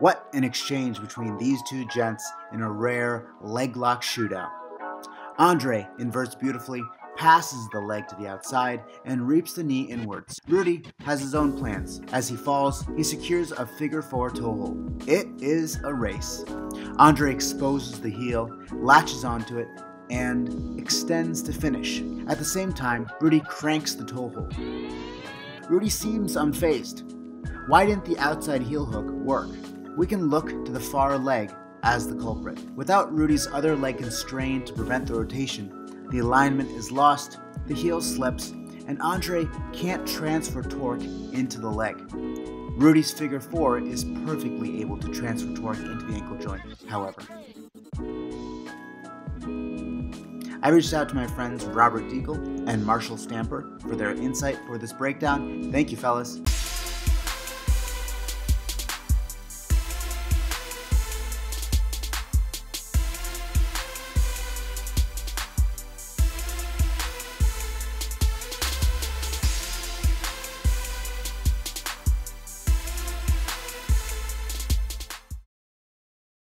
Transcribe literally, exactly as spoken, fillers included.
What an exchange between these two gents in a rare leg lock shootout. Andre inverts beautifully, passes the leg to the outside, and reaps the knee inwards. Rudy has his own plans. As he falls, he secures a figure four toe hold. It is a race. Andre exposes the heel, latches onto it, and extends to finish. At the same time, Rudy cranks the toe hold. Rudy seems unfazed. Why didn't the outside heel hook work? We can look to the far leg as the culprit. Without Rudy's other leg constrained to prevent the rotation, the alignment is lost, the heel slips, and Andre can't transfer torque into the leg. Rudy's figure four is perfectly able to transfer torque into the ankle joint, however. I reached out to my friends Robert Deagle and Marshall Stamper for their insight for this breakdown. Thank you, fellas.